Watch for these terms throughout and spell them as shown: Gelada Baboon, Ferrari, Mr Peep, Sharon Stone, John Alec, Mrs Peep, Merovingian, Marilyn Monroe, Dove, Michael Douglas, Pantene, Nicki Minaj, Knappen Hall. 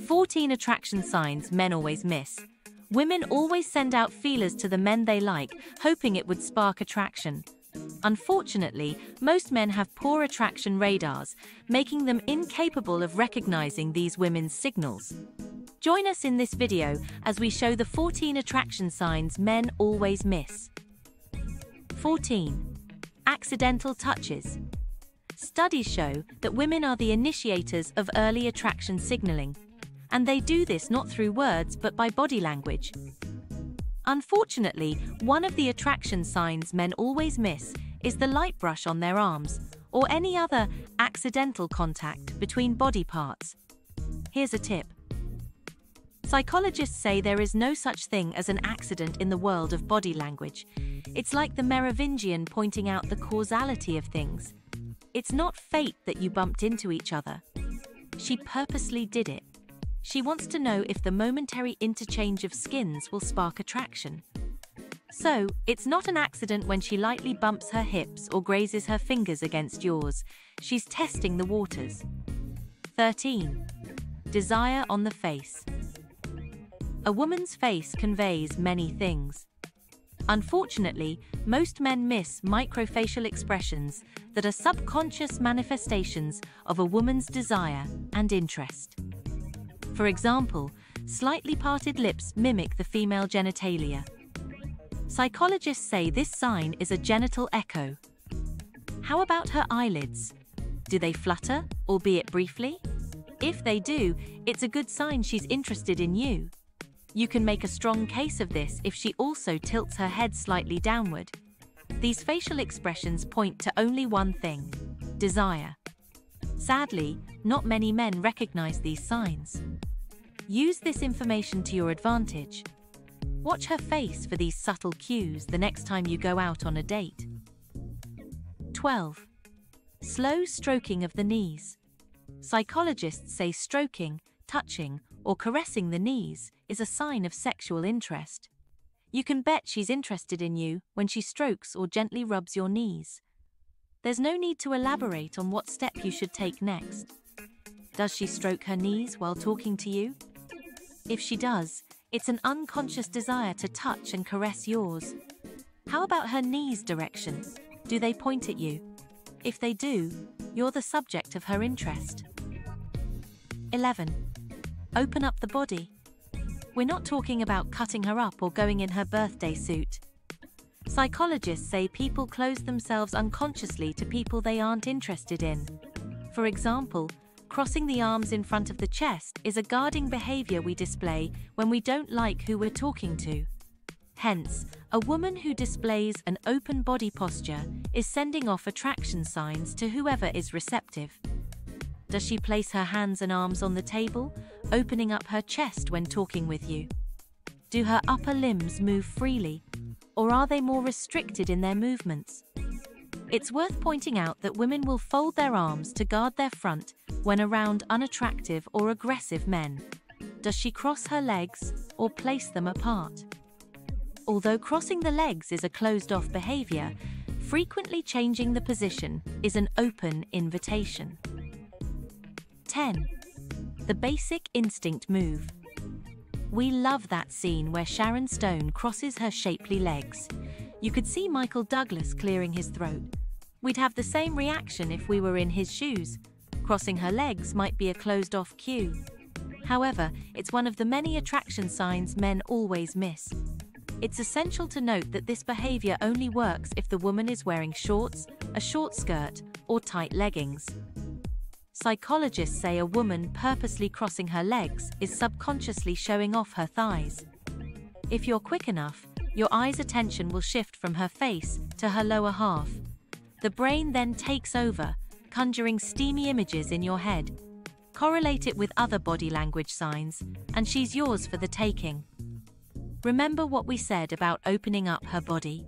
14 attraction signs men always miss. Women always send out feelers to the men they like, hoping it would spark attraction. Unfortunately, most men have poor attraction radars, making them incapable of recognizing these women's signals. Join us in this video as we show the 14 attraction signs men always miss. 14. Accidental touches. Studies show that women are the initiators of early attraction signaling, and they do this not through words but by body language. Unfortunately, one of the attraction signs men always miss is the light brush on their arms or any other accidental contact between body parts. Here's a tip. Psychologists say there is no such thing as an accident in the world of body language. It's like the Merovingian pointing out the causality of things. It's not fate that you bumped into each other. She purposely did it. She wants to know if the momentary interchange of skins will spark attraction. So, it's not an accident when she lightly bumps her hips or grazes her fingers against yours. She's testing the waters. 13. Desire on the face. A woman's face conveys many things. Unfortunately, most men miss microfacial expressions that are subconscious manifestations of a woman's desire and interest. For example, slightly parted lips mimic the female genitalia. Psychologists say this sign is a genital echo. How about her eyelids? Do they flutter, albeit briefly? If they do, it's a good sign she's interested in you. You can make a strong case of this if she also tilts her head slightly downward. These facial expressions point to only one thing: desire. Sadly, not many men recognize these signs. Use this information to your advantage. Watch her face for these subtle cues the next time you go out on a date. 12. Slow stroking of the knees. Psychologists say stroking, touching, or caressing the knees is a sign of sexual interest. You can bet she's interested in you when she strokes or gently rubs your knees. There's no need to elaborate on what step you should take next. Does she stroke her knees while talking to you? If she does, it's an unconscious desire to touch and caress yours. How about her knees' direction? Do they point at you? If they do, you're the subject of her interest. 11. Open up the body. We're not talking about cutting her up or going in her birthday suit. Psychologists say people close themselves unconsciously to people they aren't interested in. For example, crossing the arms in front of the chest is a guarding behavior we display when we don't like who we're talking to. Hence, a woman who displays an open body posture is sending off attraction signs to whoever is receptive. Does she place her hands and arms on the table, opening up her chest when talking with you? Do her upper limbs move freely, or are they more restricted in their movements? It's worth pointing out that women will fold their arms to guard their front when around unattractive or aggressive men. Does she cross her legs or place them apart? Although crossing the legs is a closed-off behavior, frequently changing the position is an open invitation. 10. The basic instinct move. We love that scene where Sharon Stone crosses her shapely legs. You could see Michael Douglas clearing his throat. We'd have the same reaction if we were in his shoes. Crossing her legs might be a closed-off cue. However, it's one of the many attraction signs men always miss. It's essential to note that this behavior only works if the woman is wearing shorts, a short skirt, or tight leggings. Psychologists say a woman purposely crossing her legs is subconsciously showing off her thighs. If you're quick enough, your eye's attention will shift from her face to her lower half. The brain then takes over, conjuring steamy images in your head. Correlate it with other body language signs, and she's yours for the taking. Remember what we said about opening up her body.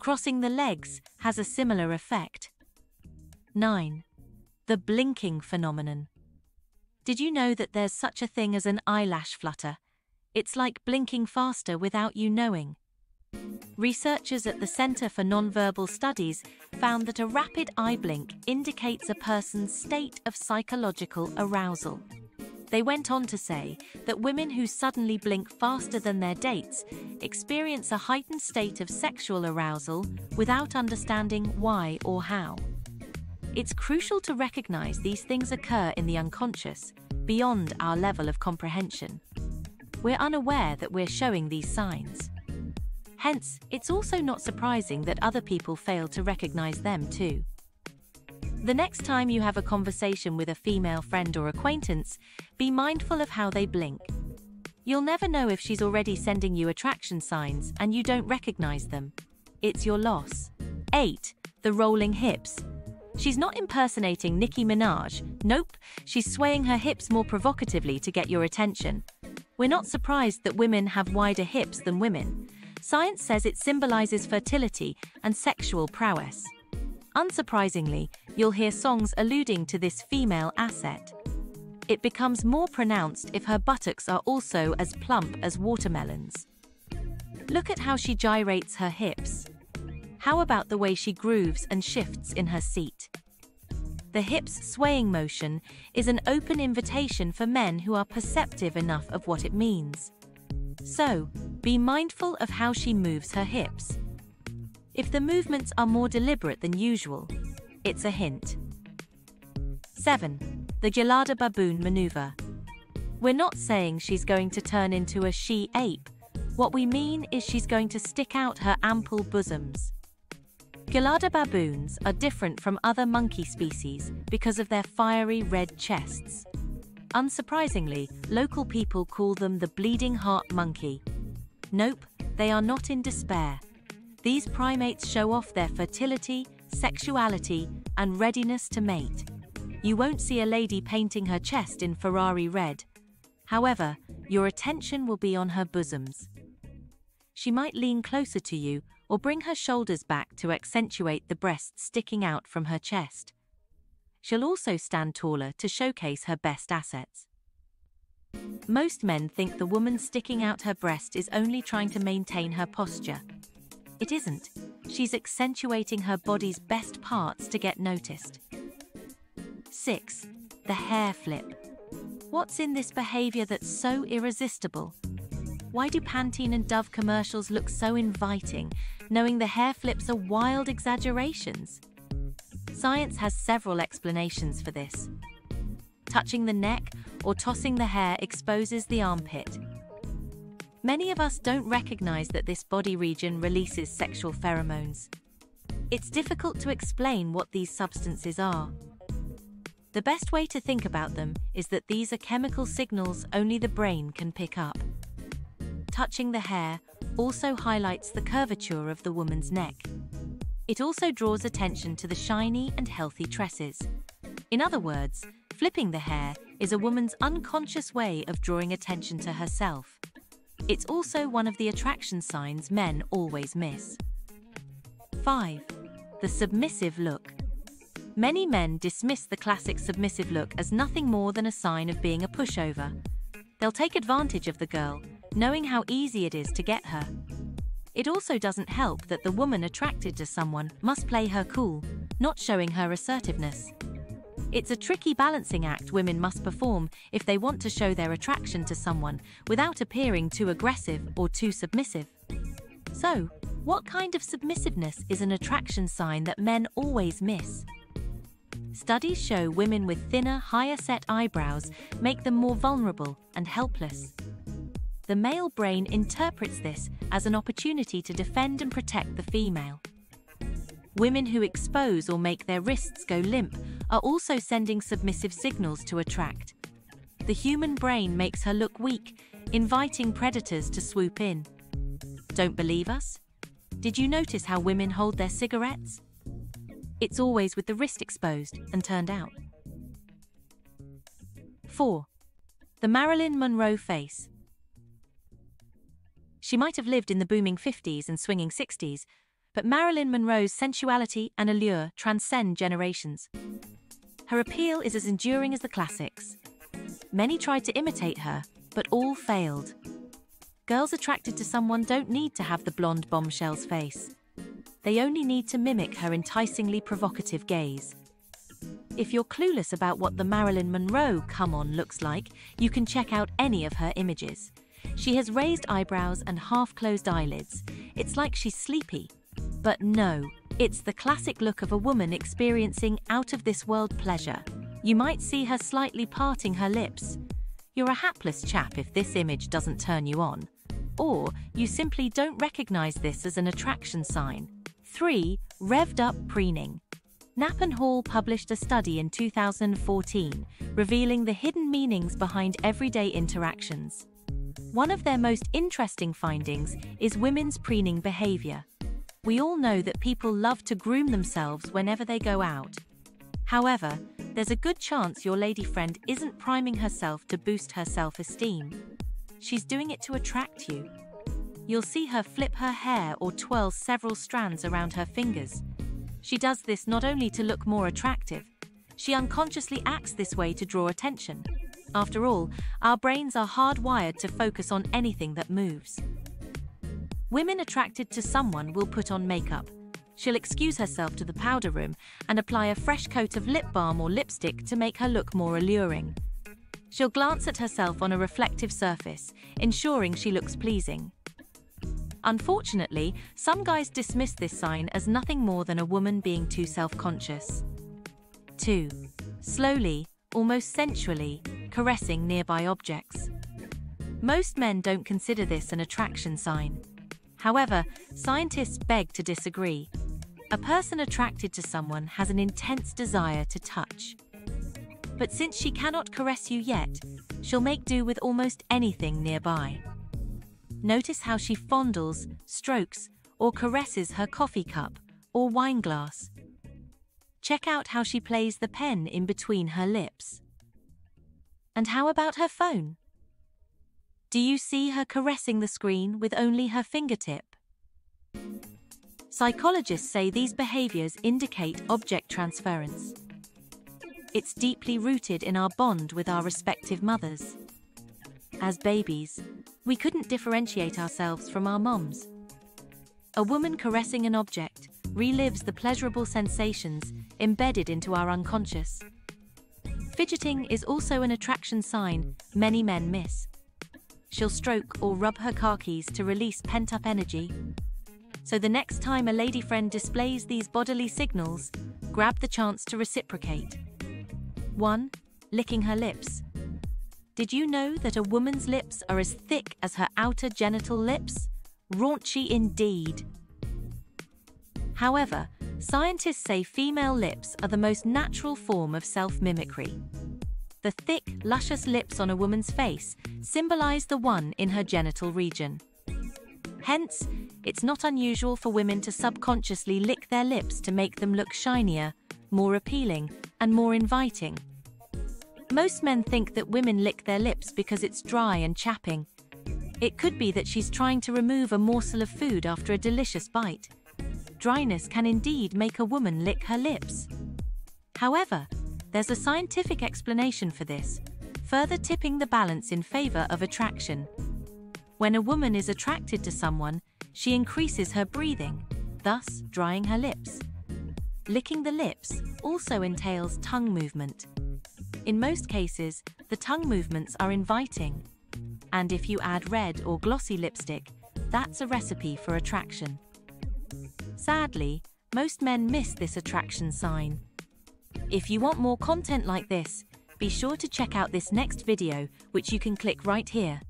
Crossing the legs has a similar effect. 9. The blinking phenomenon. Did you know that there's such a thing as an eyelash flutter? It's like blinking faster without you knowing. Researchers at the Center for Nonverbal Studies found that a rapid eye blink indicates a person's state of psychological arousal. They went on to say that women who suddenly blink faster than their dates experience a heightened state of sexual arousal without understanding why or how. It's crucial to recognize these things occur in the unconscious, beyond our level of comprehension. We're unaware that we're showing these signs. Hence, it's also not surprising that other people fail to recognize them too. The next time you have a conversation with a female friend or acquaintance, be mindful of how they blink. You'll never know if she's already sending you attraction signs and you don't recognize them. It's your loss. 8. The rolling hips. She's not impersonating Nicki Minaj. Nope, she's swaying her hips more provocatively to get your attention. We're not surprised that women have wider hips than men. Science says it symbolizes fertility and sexual prowess. Unsurprisingly, you'll hear songs alluding to this female asset. It becomes more pronounced if her buttocks are also as plump as watermelons. Look at how she gyrates her hips. How about the way she grooves and shifts in her seat? The hips swaying motion is an open invitation for men who are perceptive enough of what it means. So, be mindful of how she moves her hips. If the movements are more deliberate than usual, it's a hint. 7. The Gelada Baboon maneuver. We're not saying she's going to turn into a she-ape. What we mean is she's going to stick out her ample bosoms. Gelada baboons are different from other monkey species because of their fiery red chests. Unsurprisingly, local people call them the bleeding heart monkey. Nope, they are not in despair. These primates show off their fertility, sexuality, and readiness to mate. You won't see a lady painting her chest in Ferrari red. However, your attention will be on her bosoms. She might lean closer to you or bring her shoulders back to accentuate the breasts sticking out from her chest. She'll also stand taller to showcase her best assets. Most men think the woman sticking out her breast is only trying to maintain her posture. It isn't. She's accentuating her body's best parts to get noticed. 6. The hair flip. What's in this behavior that's so irresistible? Why do Pantene and Dove commercials look so inviting, knowing the hair flips are wild exaggerations? Science has several explanations for this. Touching the neck or tossing the hair exposes the armpit. Many of us don't recognize that this body region releases sexual pheromones. It's difficult to explain what these substances are. The best way to think about them is that these are chemical signals only the brain can pick up. Touching the hair also highlights the curvature of the woman's neck. It also draws attention to the shiny and healthy tresses. In other words, flipping the hair is a woman's unconscious way of drawing attention to herself. It's also one of the attraction signs men always miss. 5. The submissive look. Many men dismiss the classic submissive look as nothing more than a sign of being a pushover. They'll take advantage of the girl, knowing how easy it is to get her. It also doesn't help that the woman attracted to someone must play her cool, not showing her assertiveness. It's a tricky balancing act women must perform if they want to show their attraction to someone without appearing too aggressive or too submissive. So, what kind of submissiveness is an attraction sign that men always miss? Studies show women with thinner, higher-set eyebrows make them more vulnerable and helpless. The male brain interprets this as an opportunity to defend and protect the female. Women who expose or make their wrists go limp are also sending submissive signals to attract. The human brain makes her look weak, inviting predators to swoop in. Don't believe us? Did you notice how women hold their cigarettes? It's always with the wrist exposed and turned out. 4. The Marilyn Monroe face. She might have lived in the booming 50s and swinging 60s, but Marilyn Monroe's sensuality and allure transcend generations. Her appeal is as enduring as the classics. Many tried to imitate her, but all failed. Girls attracted to someone don't need to have the blonde bombshell's face. They only need to mimic her enticingly provocative gaze. If you're clueless about what the Marilyn Monroe come-on looks like, you can check out any of her images. She has raised eyebrows and half-closed eyelids. It's like she's sleepy. But no, it's the classic look of a woman experiencing out-of-this-world pleasure. You might see her slightly parting her lips. You're a hapless chap if this image doesn't turn you on. Or you simply don't recognize this as an attraction sign. 3. Revved up preening. Knappen Hall published a study in 2014, revealing the hidden meanings behind everyday interactions. One of their most interesting findings is women's preening behavior. We all know that people love to groom themselves whenever they go out. However, there's a good chance your lady friend isn't priming herself to boost her self-esteem. She's doing it to attract you. You'll see her flip her hair or twirl several strands around her fingers. She does this not only to look more attractive, she unconsciously acts this way to draw attention. After all, our brains are hardwired to focus on anything that moves. Women attracted to someone will put on makeup. She'll excuse herself to the powder room and apply a fresh coat of lip balm or lipstick to make her look more alluring. She'll glance at herself on a reflective surface, ensuring she looks pleasing. Unfortunately, some guys dismiss this sign as nothing more than a woman being too self-conscious. 2. Slowly, almost sensually, caressing nearby objects. Most men don't consider this an attraction sign. However, scientists beg to disagree. A person attracted to someone has an intense desire to touch. But since she cannot caress you yet, she'll make do with almost anything nearby. Notice how she fondles, strokes, or caresses her coffee cup or wine glass. Check out how she plays the pen in between her lips. And how about her phone? Do you see her caressing the screen with only her fingertip? Psychologists say these behaviors indicate object transference. It's deeply rooted in our bond with our respective mothers. As babies, we couldn't differentiate ourselves from our moms. A woman caressing an object relives the pleasurable sensations embedded into our unconscious. Fidgeting is also an attraction sign many men miss. She'll stroke or rub her car keys to release pent-up energy. So the next time a lady friend displays these bodily signals, grab the chance to reciprocate. 1. Licking her lips. Did you know that a woman's lips are as thick as her outer genital lips? Raunchy indeed. However, scientists say female lips are the most natural form of self-mimicry. The thick, luscious lips on a woman's face symbolize the one in her genital region. Hence, it's not unusual for women to subconsciously lick their lips to make them look shinier, more appealing, and more inviting. Most men think that women lick their lips because it's dry and chapping. It could be that she's trying to remove a morsel of food after a delicious bite. Dryness can indeed make a woman lick her lips. However, there's a scientific explanation for this, further tipping the balance in favor of attraction. When a woman is attracted to someone, she increases her breathing, thus drying her lips. Licking the lips also entails tongue movement. In most cases, the tongue movements are inviting. And if you add red or glossy lipstick, that's a recipe for attraction. Sadly, most men miss this attraction sign. If you want more content like this, be sure to check out this next video, which you can click right here.